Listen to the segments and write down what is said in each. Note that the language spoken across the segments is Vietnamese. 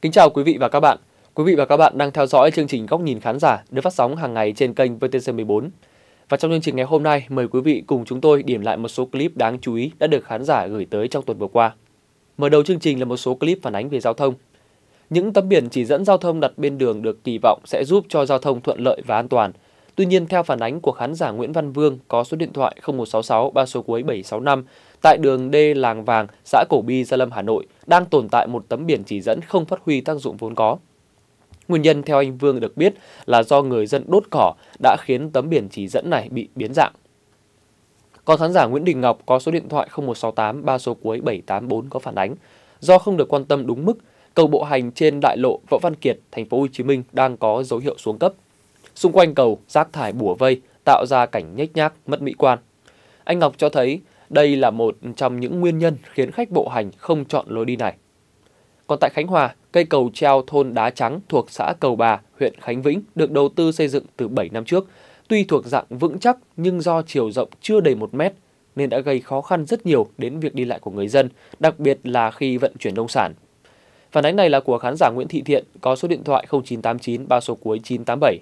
Kính chào quý vị và các bạn. Quý vị và các bạn đang theo dõi chương trình Góc nhìn khán giả được phát sóng hàng ngày trên kênh VTC14. Và trong chương trình ngày hôm nay, mời quý vị cùng chúng tôi điểm lại một số clip đáng chú ý đã được khán giả gửi tới trong tuần vừa qua. Mở đầu chương trình là một số clip phản ánh về giao thông. Những tấm biển chỉ dẫn giao thông đặt bên đường được kỳ vọng sẽ giúp cho giao thông thuận lợi và an toàn. Tuy nhiên, theo phản ánh của khán giả Nguyễn Văn Vương có số điện thoại 0166 3 số cuối 765 tại đường D Làng Vàng, xã Cổ Bi, Gia Lâm, Hà Nội, đang tồn tại một tấm biển chỉ dẫn không phát huy tác dụng vốn có. Nguyên nhân theo anh Vương được biết là do người dân đốt cỏ đã khiến tấm biển chỉ dẫn này bị biến dạng. Còn khán giả Nguyễn Đình Ngọc có số điện thoại 0168 3 số cuối 784 có phản ánh do không được quan tâm đúng mức, cầu bộ hành trên đại lộ Võ Văn Kiệt, thành phố Hồ Chí Minh đang có dấu hiệu xuống cấp. Xung quanh cầu, rác thải bủa vây tạo ra cảnh nhếch nhác, mất mỹ quan. Anh Ngọc cho thấy đây là một trong những nguyên nhân khiến khách bộ hành không chọn lối đi này. Còn tại Khánh Hòa, cây cầu treo thôn Đá Trắng thuộc xã Cầu Bà, huyện Khánh Vĩnh được đầu tư xây dựng từ 7 năm trước. Tuy thuộc dạng vững chắc nhưng do chiều rộng chưa đầy 1 mét nên đã gây khó khăn rất nhiều đến việc đi lại của người dân, đặc biệt là khi vận chuyển nông sản. Phản ánh này là của khán giả Nguyễn Thị Thiện có số điện thoại 0989 3 số cuối 987.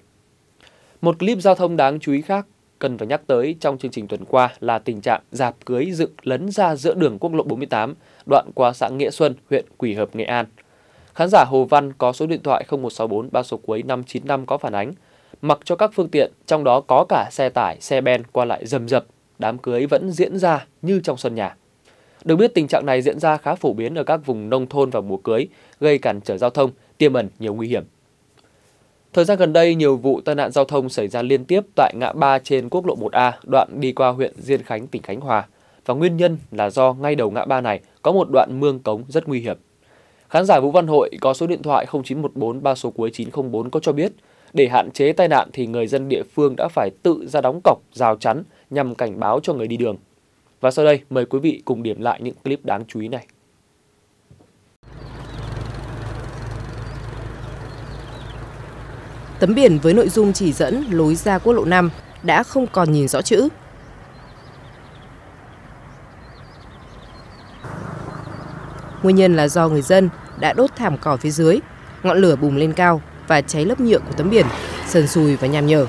Một clip giao thông đáng chú ý khác cần phải nhắc tới trong chương trình tuần qua là tình trạng rạp cưới dựng lấn ra giữa đường quốc lộ 48, đoạn qua xã Nghĩa Xuân, huyện Quỳ Hợp, Nghệ An. Khán giả Hồ Văn có số điện thoại 0164 3 số cuối 595 có phản ánh, mặc cho các phương tiện, trong đó có cả xe tải, xe ben qua lại rầm rập, đám cưới vẫn diễn ra như trong sân nhà. Được biết tình trạng này diễn ra khá phổ biến ở các vùng nông thôn vào mùa cưới, gây cản trở giao thông, tiềm ẩn nhiều nguy hiểm. Thời gian gần đây, nhiều vụ tai nạn giao thông xảy ra liên tiếp tại ngã ba trên quốc lộ 1A, đoạn đi qua huyện Diên Khánh, tỉnh Khánh Hòa. Và nguyên nhân là do ngay đầu ngã ba này có một đoạn mương cống rất nguy hiểm. Khán giả Vũ Văn Hội có số điện thoại 0914 3 số cuối 904 có cho biết, để hạn chế tai nạn thì người dân địa phương đã phải tự ra đóng cọc, rào chắn nhằm cảnh báo cho người đi đường. Và sau đây, mời quý vị cùng điểm lại những clip đáng chú ý này. Tấm biển với nội dung chỉ dẫn lối ra quốc lộ 5 đã không còn nhìn rõ chữ. Nguyên nhân là do người dân đã đốt thảm cỏ phía dưới, ngọn lửa bùng lên cao và cháy lớp nhựa của tấm biển, sần sùi và nham nhở.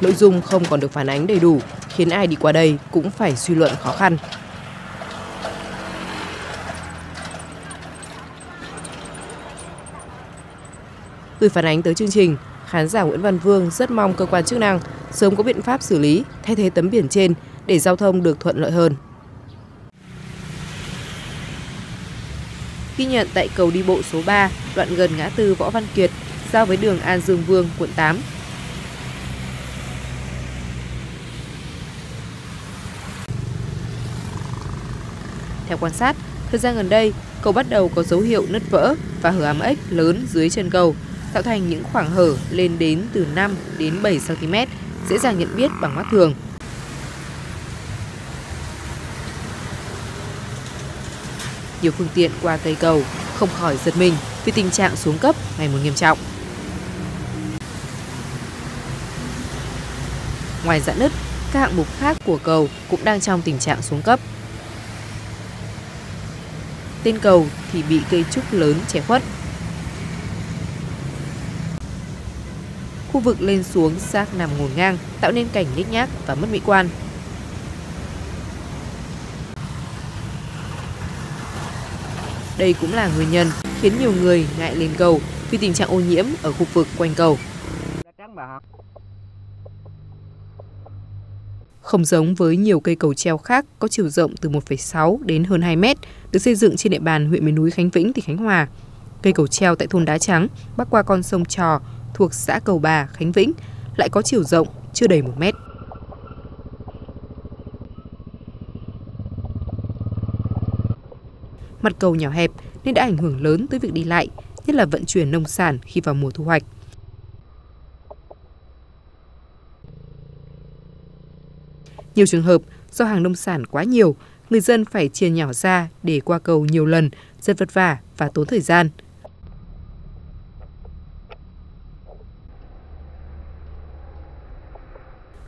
Nội dung không còn được phản ánh đầy đủ, khiến ai đi qua đây cũng phải suy luận khó khăn. Từ phản ánh tới chương trình, khán giả Nguyễn Văn Vương rất mong cơ quan chức năng sớm có biện pháp xử lý, thay thế tấm biển trên để giao thông được thuận lợi hơn. Ghi nhận tại cầu đi bộ số 3, đoạn gần ngã tư Võ Văn Kiệt, giao với đường An Dương Vương, quận 8. Theo quan sát, thời gian gần đây, cầu bắt đầu có dấu hiệu nứt vỡ và hở ám ếch lớn dưới chân cầu, tạo thành những khoảng hở lên đến từ 5 đến 7 cm, dễ dàng nhận biết bằng mắt thường. Nhiều phương tiện qua cây cầu không khỏi giật mình vì tình trạng xuống cấp ngày một nghiêm trọng. Ngoài rạn nứt, các hạng mục khác của cầu cũng đang trong tình trạng xuống cấp. Tên cầu thì bị cây trúc lớn che khuất. Khu vực lên xuống xác nằm ngổn ngang, tạo nên cảnh nhếch nhác và mất mỹ quan. Đây cũng là nguyên nhân khiến nhiều người ngại lên cầu vì tình trạng ô nhiễm ở khu vực quanh cầu. Không giống với nhiều cây cầu treo khác có chiều rộng từ 1,6 đến hơn 2 mét được xây dựng trên địa bàn huyện miền núi Khánh Vĩnh, tỉnh Khánh Hòa. Cây cầu treo tại thôn Đá Trắng bắc qua con sông Trò thuộc xã Cầu Bà, Khánh Vĩnh lại có chiều rộng chưa đầy 1 mét. Mặt cầu nhỏ hẹp nên đã ảnh hưởng lớn tới việc đi lại, nhất là vận chuyển nông sản khi vào mùa thu hoạch. Nhiều trường hợp do hàng nông sản quá nhiều, người dân phải chia nhỏ ra để qua cầu nhiều lần, rất vất vả và tốn thời gian.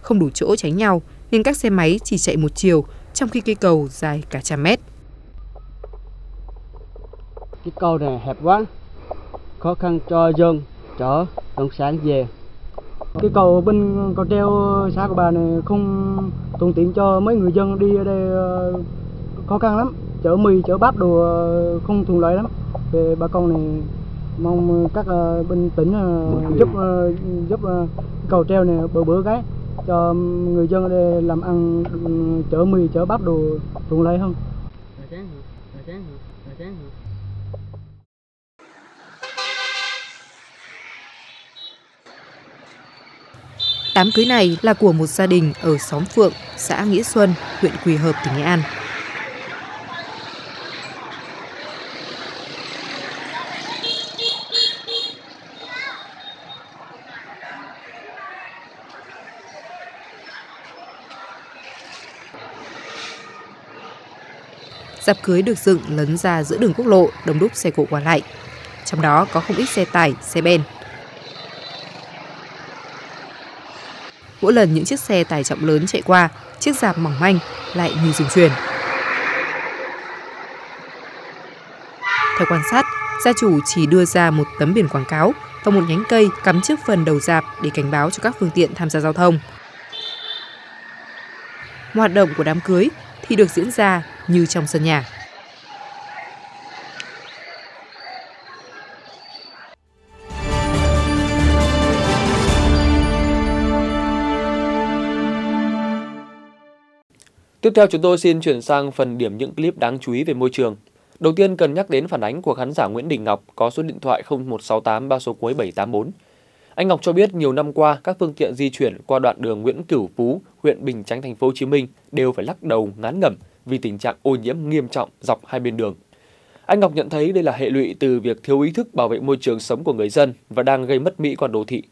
không đủ chỗ tránh nhau nên các xe máy chỉ chạy một chiều, trong khi cây cầu dài cả trăm mét. Cái cầu này hẹp quá, khó khăn cho dân chở nông sản về. Cái cầu bên cầu treo xã Cầu Bà này không thuận tiện cho mấy người dân đi ở đây, khó khăn lắm, chở mì, chở bắp đồ không thuận lợi lắm. Về bà con này mong các bên tỉnh giúp cầu treo này bữa cái cho người dân ở đây làm ăn, chở mì, chở bắp đồ thuận lợi hơn. Đám cưới này là của một gia đình ở xóm Phượng, xã Nghĩa Xuân, huyện Quỳ Hợp, tỉnh Nghệ An. Đám cưới được dựng lấn ra giữa đường quốc lộ, đông đúc xe cộ qua lại. Trong đó có không ít xe tải, xe ben. Mỗi lần những chiếc xe tải trọng lớn chạy qua, chiếc rạp mỏng manh lại như dùng chuyền. Theo quan sát, gia chủ chỉ đưa ra một tấm biển quảng cáo và một nhánh cây cắm trước phần đầu rạp để cảnh báo cho các phương tiện tham gia giao thông. Hoạt động của đám cưới thì được diễn ra như trong sân nhà. Tiếp theo chúng tôi xin chuyển sang phần điểm những clip đáng chú ý về môi trường. Đầu tiên cần nhắc đến phản ánh của khán giả Nguyễn Đình Ngọc có số điện thoại 0168 3 số cuối 784. Anh Ngọc cho biết nhiều năm qua các phương tiện di chuyển qua đoạn đường Nguyễn Cửu Phú, huyện Bình Chánh, thành phố Hồ Chí Minh đều phải lắc đầu ngán ngẩm vì tình trạng ô nhiễm nghiêm trọng dọc hai bên đường. Anh Ngọc nhận thấy đây là hệ lụy từ việc thiếu ý thức bảo vệ môi trường sống của người dân và đang gây mất mỹ quan đô thị.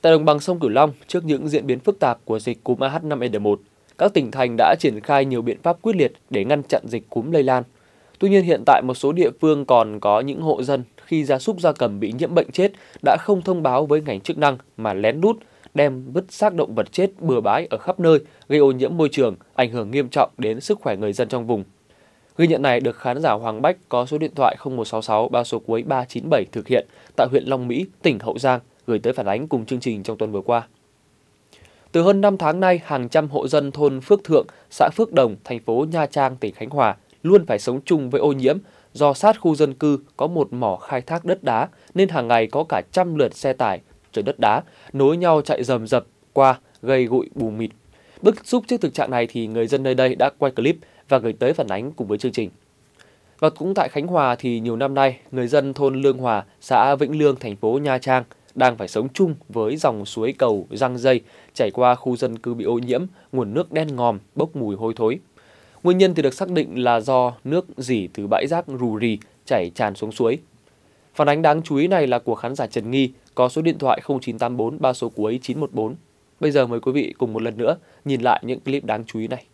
Tại đồng bằng sông Cửu Long, trước những diễn biến phức tạp của dịch cúm AH5N1, các tỉnh thành đã triển khai nhiều biện pháp quyết liệt để ngăn chặn dịch cúm lây lan. Tuy nhiên hiện tại một số địa phương còn có những hộ dân khi gia súc gia cầm bị nhiễm bệnh chết đã không thông báo với ngành chức năng mà lén lút đem vứt xác động vật chết bừa bãi ở khắp nơi, gây ô nhiễm môi trường, ảnh hưởng nghiêm trọng đến sức khỏe người dân trong vùng. Ghi nhận này được khán giả Hoàng Bách có số điện thoại 0166 3 số cuối 397 thực hiện tại huyện Long Mỹ, tỉnh Hậu Giang gửi tới phản ánh cùng chương trình trong tuần vừa qua. Từ hơn 5 tháng nay, hàng trăm hộ dân thôn Phước Thượng, xã Phước Đồng, thành phố Nha Trang, tỉnh Khánh Hòa luôn phải sống chung với ô nhiễm do sát khu dân cư có một mỏ khai thác đất đá nên hàng ngày có cả trăm lượt xe tải chở đất đá nối nhau chạy rầm rập qua gây bụi mù mịt. Bức xúc trước thực trạng này thì người dân nơi đây đã quay clip và gửi tới phản ánh cùng với chương trình. Và cũng tại Khánh Hòa thì nhiều năm nay, người dân thôn Lương Hòa, xã Vĩnh Lương, thành phố Nha Trang đang phải sống chung với dòng suối cầu răng dây chảy qua khu dân cư bị ô nhiễm, nguồn nước đen ngòm, bốc mùi hôi thối. Nguyên nhân thì được xác định là do nước rỉ từ bãi rác rù rì chảy tràn xuống suối. Phản ánh đáng chú ý này là của khán giả Trần Nghi có số điện thoại 0984 3 số cuối 914. Bây giờ mời quý vị cùng một lần nữa nhìn lại những clip đáng chú ý này.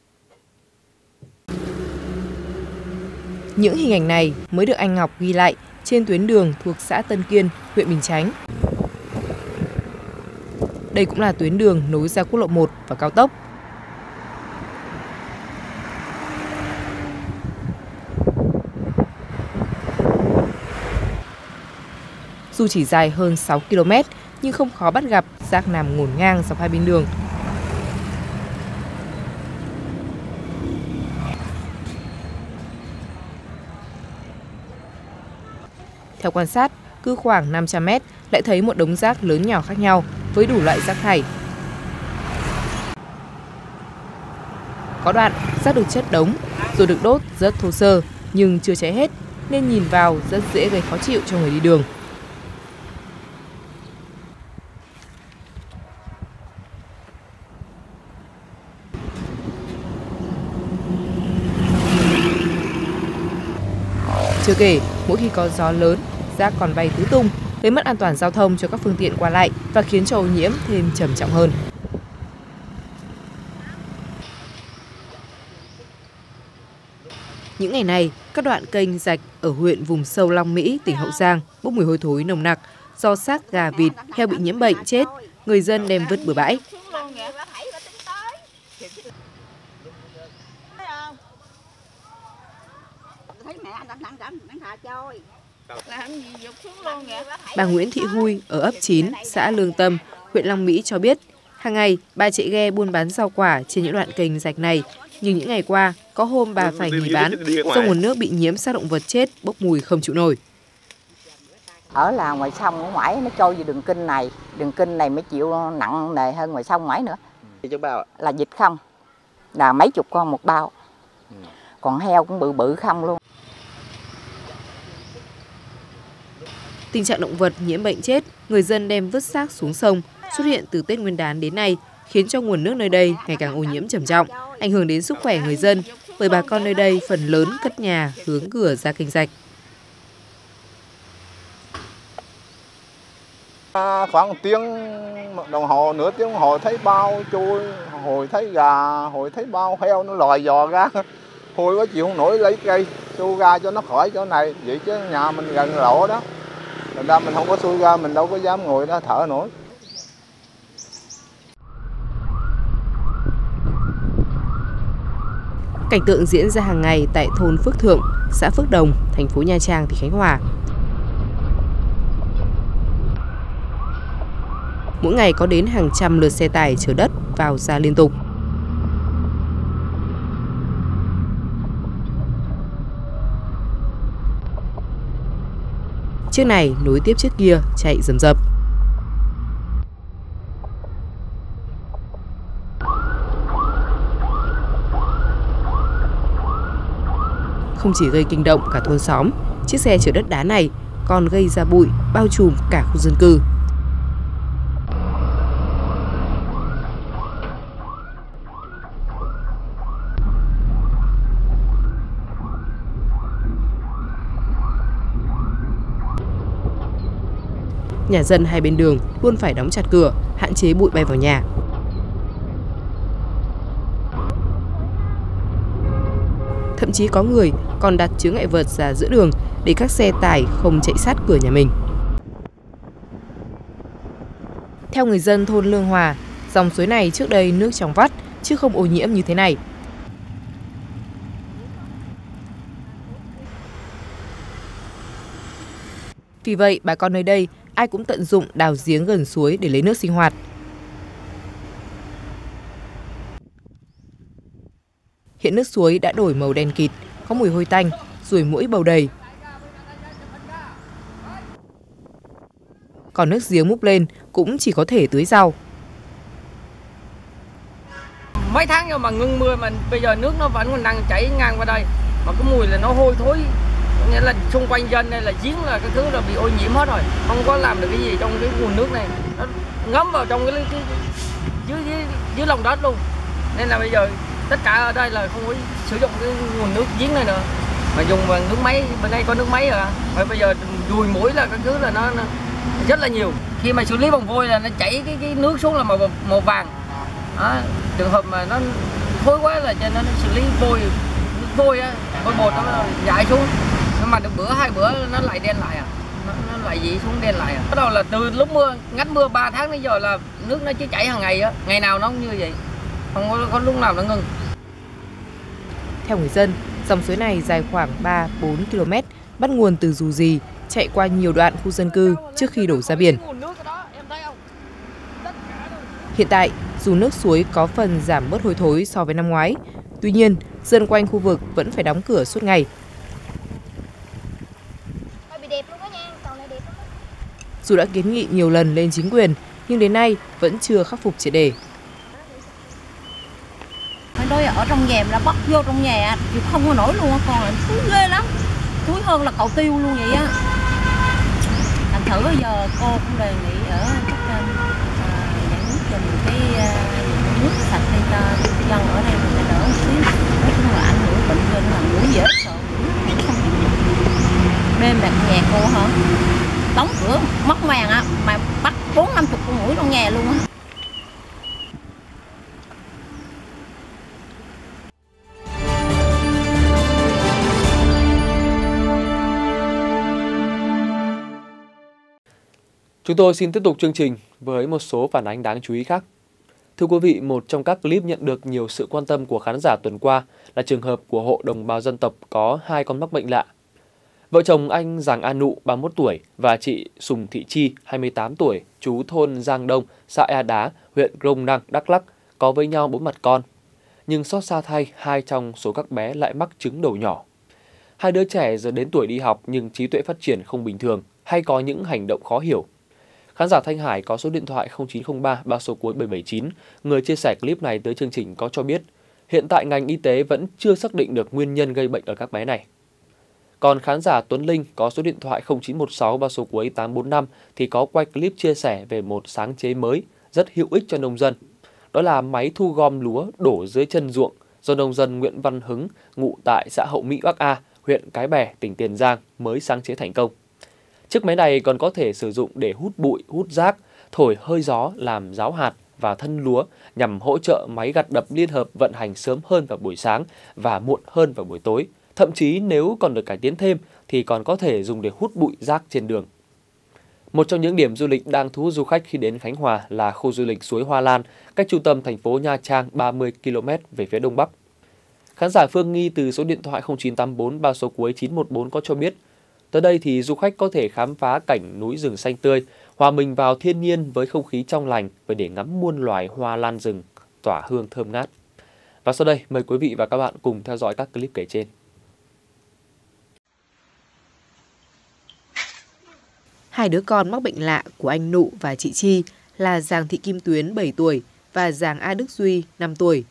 Những hình ảnh này mới được anh Ngọc ghi lại trên tuyến đường thuộc xã Tân Kiên, huyện Bình Chánh. Đây cũng là tuyến đường nối ra quốc lộ 1 và cao tốc. Dù chỉ dài hơn 6 km nhưng không khó bắt gặp rác nằm ngổn ngang dọc hai bên đường. Theo quan sát, cứ khoảng 500 m lại thấy một đống rác lớn nhỏ khác nhau với đủ loại rác thải. Có đoạn rác được chất đống rồi được đốt rất thô sơ nhưng chưa cháy hết nên nhìn vào rất dễ gây khó chịu cho người đi đường. Chưa kể, mỗi khi có gió lớn, rác còn bay tứ tung, gây mất an toàn giao thông cho các phương tiện qua lại và khiến cho ô nhiễm thêm trầm trọng hơn. Những ngày này, các đoạn kênh rạch ở huyện vùng sâu Long Mỹ, tỉnh Hậu Giang bốc mùi hôi thối nồng nặc do xác gà vịt heo bị nhiễm bệnh chết, người dân đem vứt bừa bãi. Bà Nguyễn Thị Huy ở ấp 9, xã Lương Tâm, huyện Long Mỹ cho biết, hàng ngày bà chạy ghe buôn bán rau quả trên những đoạn kênh rạch này, nhưng những ngày qua có hôm bà phải nghỉ bán do nguồn nước bị nhiễm xác động vật chết bốc mùi không chịu nổi. Ở là ngoài sông ở ngoài nó trôi về đường kinh này mới chịu nặng nề hơn ngoài sông ngoài nữa. Là vịt không, là mấy chục con một bao, còn heo cũng bự bự không luôn. Tình trạng động vật nhiễm bệnh chết, người dân đem vứt xác xuống sông xuất hiện từ Tết Nguyên đán đến nay, khiến cho nguồn nước nơi đây ngày càng ô nhiễm trầm trọng, ảnh hưởng đến sức khỏe người dân, bởi bà con nơi đây phần lớn cất nhà hướng cửa ra kênh rạch. Khoảng nửa tiếng đồng hồ thấy bao chui, hồi thấy gà, hồi thấy bao heo nó lòi dò ra. Thôi quá chịu không nổi lấy cây xu ra cho nó khỏi chỗ này, vậy chứ nhà mình gần lộ đó. Thành ra mình không có xui ra, mình đâu có dám ngồi đó thở nổi. Cảnh tượng diễn ra hàng ngày tại thôn Phước Thượng, xã Phước Đồng, thành phố Nha Trang, tỉnh Khánh Hòa. Mỗi ngày có đến hàng trăm lượt xe tải chở đất vào ra liên tục. Chiếc này nối tiếp chiếc kia chạy rầm rập. Không chỉ gây kinh động cả thôn xóm, chiếc xe chở đất đá này còn gây ra bụi bao trùm cả khu dân cư. Nhà dân hai bên đường luôn phải đóng chặt cửa, hạn chế bụi bay vào nhà. Thậm chí có người còn đặt chướng ngại vật ra giữa đường để các xe tải không chạy sát cửa nhà mình. Theo người dân thôn Lương Hòa, dòng suối này trước đây nước trong vắt chứ không ô nhiễm như thế này. Vì vậy, bà con nơi đây ai cũng tận dụng đào giếng gần suối để lấy nước sinh hoạt. Hiện nước suối đã đổi màu đen kịt, có mùi hôi tanh, ruồi muỗi bầu đầy. Còn nước giếng múc lên cũng chỉ có thể tưới rau. Mấy tháng rồi mà ngưng mưa mà bây giờ nước nó vẫn còn đang chảy ngang qua đây, mà cái mùi là nó hôi thối. Nghĩa là xung quanh dân đây là giếng là cái thứ là bị ô nhiễm hết rồi, không có làm được cái gì trong cái nguồn nước này, nó ngấm vào trong cái dưới lòng đất luôn, nên là bây giờ tất cả ở đây là không có sử dụng cái nguồn nước giếng này nữa mà dùng bằng nước máy. Bên đây có nước máy rồi, mà bây giờ ruồi muỗi là cái thứ là nó rất là nhiều. Khi mà xử lý bằng vôi là nó chảy cái nước xuống là màu vàng. Đó, trường hợp mà nó thối quá là cho nên nó xử lý vôi bột nó giải xuống. Mà được bữa hai bữa nó lại đen lại à, nó lại dị xuống đen lại à. Bắt đầu là từ lúc mưa ngắt mưa 3 tháng đến giờ là nước nó cứ chảy hàng ngày á, ngày nào nó cũng như vậy, không có lúc nào nó ngừng. Theo người dân, dòng suối này dài khoảng 3–4 km, bắt nguồn từ dù gì chạy qua nhiều đoạn khu dân cư trước khi đổ ra biển. Hiện tại dù nước suối có phần giảm bớt hôi thối so với năm ngoái, tuy nhiên dân quanh khu vực vẫn phải đóng cửa suốt ngày. Dù đã kiến nghị nhiều lần lên chính quyền, nhưng đến nay vẫn chưa khắc phục triệt để. Đôi ở trong nhà là bắt vô trong nhà, chịu không có nổi luôn, còn là thúi ghê lắm, thúi hơn là cầu tiêu luôn vậy á. Thành thử bây giờ cô cũng đề nghị ở những cái nước sạch để cho dân ở đây mình đỡ một xíu, nói chung là ảnh hưởng bệnh lên là mũi dễ sợ, đêm đặt nhà cô hả? Đóng cửa móc màng á, mà bắt 40–50 con muỗi trong nhà luôn á. Chúng tôi xin tiếp tục chương trình với một số phản ánh đáng chú ý khác. Thưa quý vị, một trong các clip nhận được nhiều sự quan tâm của khán giả tuần qua là trường hợp của hộ đồng bào dân tộc có 2 con mắc bệnh lạ. Vợ chồng anh Giàng A Nụ, 31 tuổi và chị Sùng Thị Chi, 28 tuổi, trú thôn Giang Đông, xã Ea Đá, huyện Grông Năng, Đắk Lắk, có với nhau 4 mặt con. Nhưng xót xa thay, hai trong số các bé lại mắc chứng đầu nhỏ. Hai đứa trẻ giờ đến tuổi đi học nhưng trí tuệ phát triển không bình thường, hay có những hành động khó hiểu. Khán giả Thanh Hải có số điện thoại 0903 3 số cuối 779, người chia sẻ clip này tới chương trình có cho biết, hiện tại ngành y tế vẫn chưa xác định được nguyên nhân gây bệnh ở các bé này. Còn khán giả Tuấn Linh có số điện thoại 0916 3 số cuối 845 thì có quay clip chia sẻ về một sáng chế mới rất hữu ích cho nông dân. Đó là máy thu gom lúa đổ dưới chân ruộng do nông dân Nguyễn Văn Hứng, ngụ tại xã Hậu Mỹ Bắc A, huyện Cái Bè, tỉnh Tiền Giang mới sáng chế thành công. Chiếc máy này còn có thể sử dụng để hút bụi, hút rác, thổi hơi gió làm ráo hạt và thân lúa nhằm hỗ trợ máy gặt đập liên hợp vận hành sớm hơn vào buổi sáng và muộn hơn vào buổi tối. Thậm chí nếu còn được cải tiến thêm thì còn có thể dùng để hút bụi rác trên đường. Một trong những điểm du lịch đang thu hút du khách khi đến Khánh Hòa là khu du lịch Suối Hoa Lan, cách trung tâm thành phố Nha Trang 30 km về phía đông bắc. Khán giả Phương Nghi từ số điện thoại 0984 3 số cuối 914 có cho biết, tới đây thì du khách có thể khám phá cảnh núi rừng xanh tươi, hòa mình vào thiên nhiên với không khí trong lành và để ngắm muôn loài hoa lan rừng tỏa hương thơm ngát. Và sau đây mời quý vị và các bạn cùng theo dõi các clip kể trên. Hai đứa con mắc bệnh lạ của anh Nụ và chị Chi là Giàng Thị Kim Tuyền 7 tuổi và Giàng A Đức Duy 5 tuổi.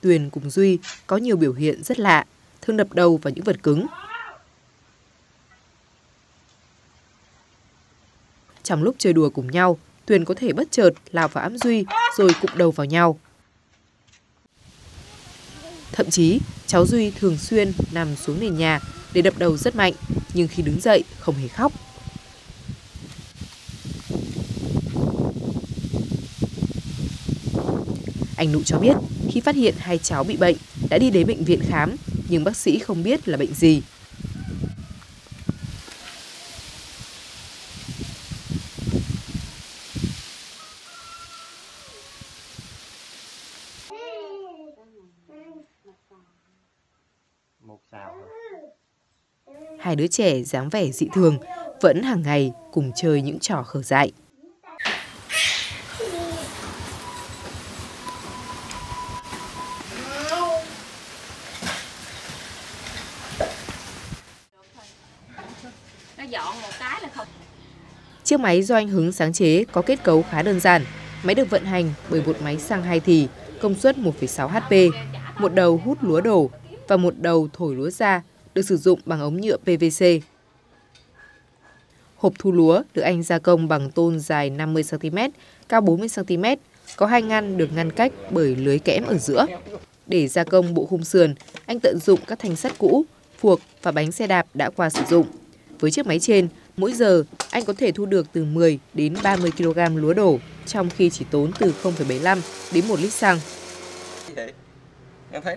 Tuyền cùng Duy có nhiều biểu hiện rất lạ, thường đập đầu vào những vật cứng. Trong lúc chơi đùa cùng nhau, Tuyền có thể bất chợt lao vào ẵm Duy rồi cụm đầu vào nhau. Thậm chí, cháu Duy thường xuyên nằm xuống nền nhà để đập đầu rất mạnh, nhưng khi đứng dậy không hề khóc. Anh Nụ cho biết, khi phát hiện hai cháu bị bệnh, đã đi đến bệnh viện khám, nhưng bác sĩ không biết là bệnh gì. Hai đứa trẻ dáng vẻ dị thường, vẫn hàng ngày cùng chơi những trò khờ dại. Chiếc máy do anh Hứng sáng chế có kết cấu khá đơn giản. Máy được vận hành bởi một máy xăng 2 thì, công suất 1,6 HP, một đầu hút lúa đổ và một đầu thổi lúa ra, được sử dụng bằng ống nhựa PVC. Hộp thu lúa được anh gia công bằng tôn dài 50 cm, cao 40 cm, có hai ngăn được ngăn cách bởi lưới kẽm ở giữa. Để gia công bộ khung sườn, anh tận dụng các thanh sắt cũ, phuộc và bánh xe đạp đã qua sử dụng. Với chiếc máy trên, mỗi giờ anh có thể thu được từ 10 đến 30 kg lúa đổ, trong khi chỉ tốn từ 0,75 đến 1 lít xăng.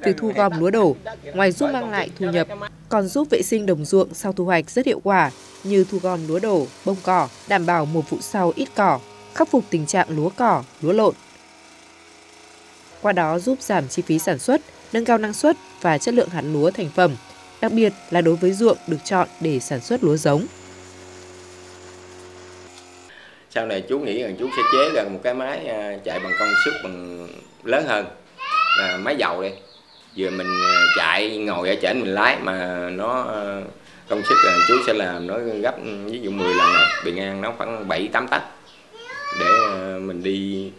Việc thu gom lúa đổ, ngoài giúp mang lại thu nhập, còn giúp vệ sinh đồng ruộng sau thu hoạch rất hiệu quả, như thu gom lúa đổ, bông cỏ, đảm bảo một vụ sau ít cỏ, khắc phục tình trạng lúa cỏ, lúa lộn. Qua đó giúp giảm chi phí sản xuất, nâng cao năng suất và chất lượng hạt lúa thành phẩm, đặc biệt là đối với ruộng được chọn để sản xuất lúa giống. Sau này chú nghĩ rằng chú sẽ chế ra một cái máy chạy bằng công suất bằng lớn hơn. Máy dầu đi, vừa mình chạy ngồi ở trên mình lái mà nó công suất chú sẽ làm nó gấp ví dụ 10 lần này, bị ngang nó khoảng 7-8 tấc để mình đi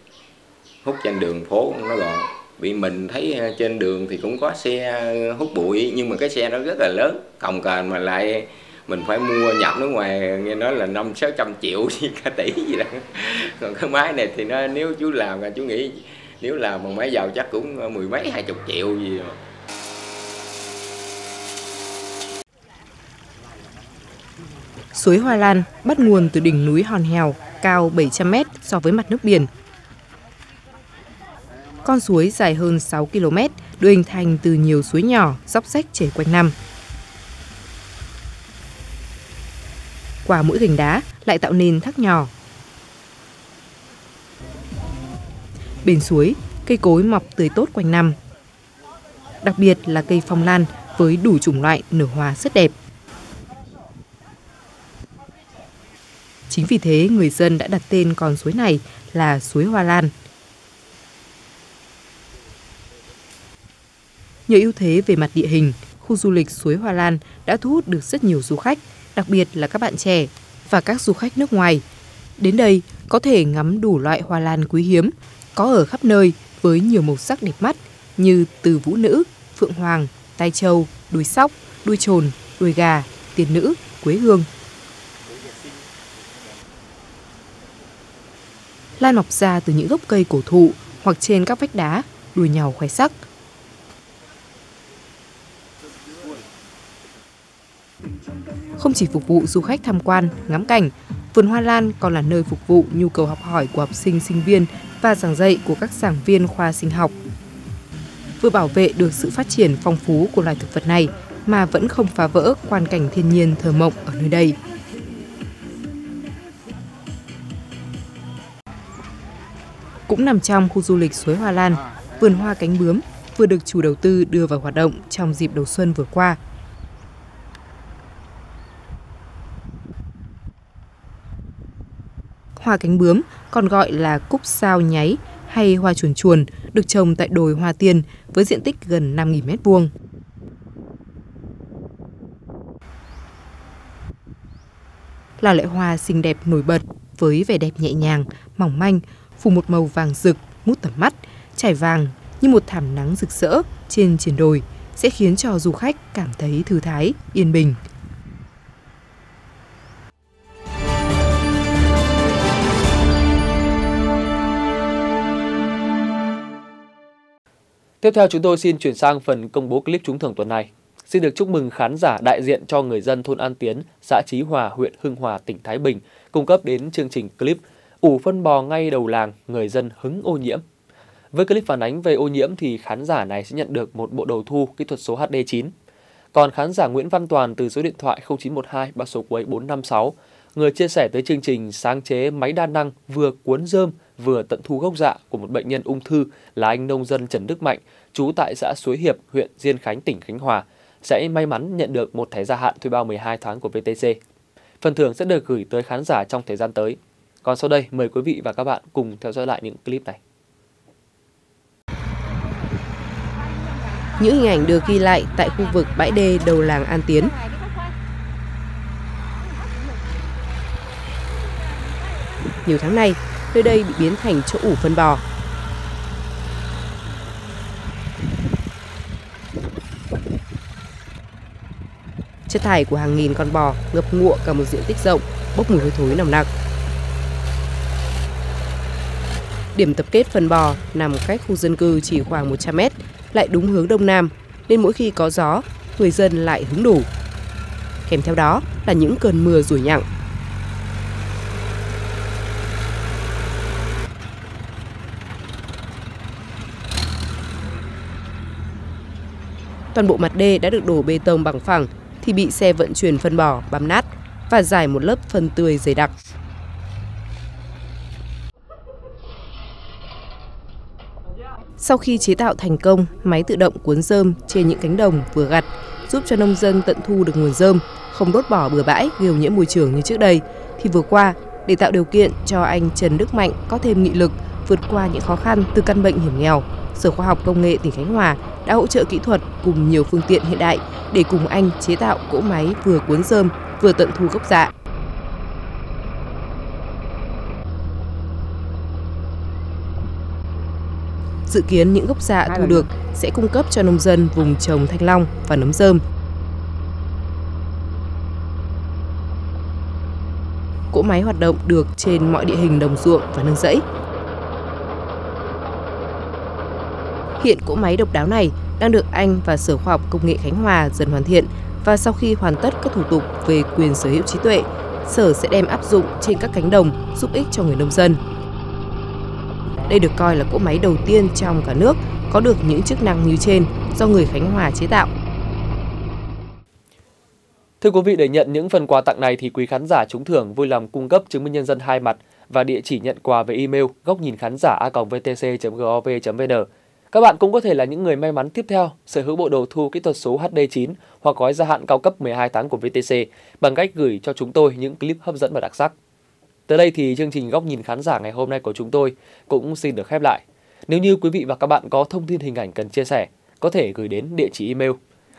hút trên đường phố nó gọn. Bị mình thấy trên đường thì cũng có xe hút bụi nhưng mà cái xe nó rất là lớn, cồng kềnh mà lại mình phải mua nhập nước ngoài nghe nói là 500-600 triệu cả tỷ gì đó. Còn cái máy này thì nó nếu chú làm là chú nghĩ nếu làm bằng máy dầu chắc cũng 10 mấy 20 triệu gì rồi. Suối Hoa Lan bắt nguồn từ đỉnh núi Hòn Hèo, cao 700 m so với mặt nước biển. Con suối dài hơn 6 km, được hình thành từ nhiều suối nhỏ, dốc rách chảy quanh năm. Qua mỗi gành đá lại tạo nên thác nhỏ. Bên suối, cây cối mọc tươi tốt quanh năm, đặc biệt là cây phong lan với đủ chủng loại nở hoa rất đẹp. Chính vì thế, người dân đã đặt tên con suối này là suối Hoa Lan. Nhờ ưu thế về mặt địa hình, khu du lịch suối Hoa Lan đã thu hút được rất nhiều du khách, đặc biệt là các bạn trẻ và các du khách nước ngoài. Đến đây, có thể ngắm đủ loại hoa lan quý hiếm, có ở khắp nơi với nhiều màu sắc đẹp mắt như từ vũ nữ, phượng hoàng, tai trâu, đuôi sóc, đuôi chồn, đuôi gà, tiên nữ, quế hương. Lan mọc ra từ những gốc cây cổ thụ hoặc trên các vách đá, đua nhau khoe sắc. Không chỉ phục vụ du khách tham quan, ngắm cảnh, vườn hoa lan còn là nơi phục vụ nhu cầu học hỏi của học sinh, sinh viên và giảng dạy của các giảng viên khoa sinh học. Vừa bảo vệ được sự phát triển phong phú của loài thực vật này mà vẫn không phá vỡ quan cảnh thiên nhiên thơ mộng ở nơi đây. Cũng nằm trong khu du lịch suối Hoa Lan, vườn hoa cánh bướm vừa được chủ đầu tư đưa vào hoạt động trong dịp đầu xuân vừa qua. Hoa cánh bướm, còn gọi là cúc sao nháy hay hoa chuồn chuồn, được trồng tại đồi Hoa Tiên với diện tích gần 5.000 m². Là loại hoa xinh đẹp nổi bật với vẻ đẹp nhẹ nhàng, mỏng manh, phủ một màu vàng rực, mút tầm mắt, trải vàng như một thảm nắng rực rỡ trên triển đồi sẽ khiến cho du khách cảm thấy thư thái, yên bình. Tiếp theo chúng tôi xin chuyển sang phần công bố clip trúng thưởng tuần này. Xin được chúc mừng khán giả đại diện cho người dân thôn An Tiến, xã Chí Hòa, huyện Hưng Hòa, tỉnh Thái Bình cung cấp đến chương trình clip "Ủ phân bò ngay đầu làng, người dân hứng ô nhiễm". Với clip phản ánh về ô nhiễm thì khán giả này sẽ nhận được một bộ đầu thu kỹ thuật số HD9. Còn khán giả Nguyễn Văn Toàn từ số điện thoại 0912 ba số cuối 456, người chia sẻ tới chương trình sáng chế máy đa năng vừa cuốn rơm vừa tận thu gốc rạ của một bệnh nhân ung thư là anh nông dân Trần Đức Mạnh, trú tại xã Suối Hiệp, huyện Diên Khánh, tỉnh Khánh Hòa, sẽ may mắn nhận được một thẻ gia hạn thuê bao 12 tháng của VTC. Phần thưởng sẽ được gửi tới khán giả trong thời gian tới. Còn sau đây, mời quý vị và các bạn cùng theo dõi lại những clip này. Những hình ảnh được ghi lại tại khu vực bãi đê đầu làng An Tiến. Nhiều tháng nay, nơi đây bị biến thành chỗ ủ phân bò. Chất thải của hàng nghìn con bò ngập ngụa cả một diện tích rộng, bốc mùi hôi thối nồng nặc. Điểm tập kết phân bò nằm cách khu dân cư chỉ khoảng 100 m, lại đúng hướng đông nam, nên mỗi khi có gió, người dân lại hứng đủ. Kèm theo đó là những cơn mưa dùi nhặng. Toàn bộ mặt đê đã được đổ bê tông bằng phẳng thì bị xe vận chuyển phân bò băm nát và rải một lớp phân tươi dày đặc. Sau khi chế tạo thành công máy tự động cuốn rơm trên những cánh đồng vừa gặt, giúp cho nông dân tận thu được nguồn rơm, không đốt bỏ bừa bãi gây ô nhiễm môi trường như trước đây, thì vừa qua, để tạo điều kiện cho anh Trần Đức Mạnh có thêm nghị lực vượt qua những khó khăn từ căn bệnh hiểm nghèo, Sở Khoa học Công nghệ tỉnh Khánh Hòa đã hỗ trợ kỹ thuật cùng nhiều phương tiện hiện đại để cùng anh chế tạo cỗ máy vừa cuốn rơm vừa tận thu gốc rạ. Dự kiến những gốc rạ thu được sẽ cung cấp cho nông dân vùng trồng thanh long và nấm rơm. Cỗ máy hoạt động được trên mọi địa hình đồng ruộng và nương rẫy. Hiện cỗ máy độc đáo này đang được anh và Sở Khoa học Công nghệ Khánh Hòa dần hoàn thiện, và sau khi hoàn tất các thủ tục về quyền sở hữu trí tuệ, Sở sẽ đem áp dụng trên các cánh đồng giúp ích cho người nông dân. Đây được coi là cỗ máy đầu tiên trong cả nước có được những chức năng như trên do người Khánh Hòa chế tạo. Thưa quý vị, để nhận những phần quà tặng này thì quý khán giả trúng thưởng vui lòng cung cấp chứng minh nhân dân hai mặt và địa chỉ nhận quà về email gocnhinkhán giả@vtc.gov.vn. Các bạn cũng có thể là những người may mắn tiếp theo sở hữu bộ đồ thu kỹ thuật số HD9 hoặc gói gia hạn cao cấp 12 tháng của VTC bằng cách gửi cho chúng tôi những clip hấp dẫn và đặc sắc. Tới đây thì chương trình Góc nhìn khán giả ngày hôm nay của chúng tôi cũng xin được khép lại. Nếu như quý vị và các bạn có thông tin hình ảnh cần chia sẻ, có thể gửi đến địa chỉ email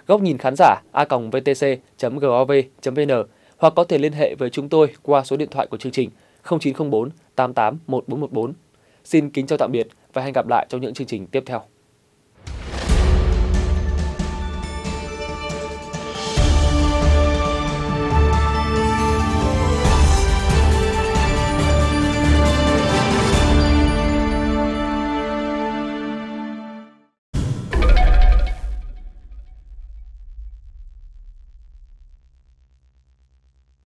gocnhinkhán giả@vtc.gov.vn hoặc có thể liên hệ với chúng tôi qua số điện thoại của chương trình 0904 88 1414. Xin kính chào tạm biệt và hẹn gặp lại trong những chương trình tiếp theo.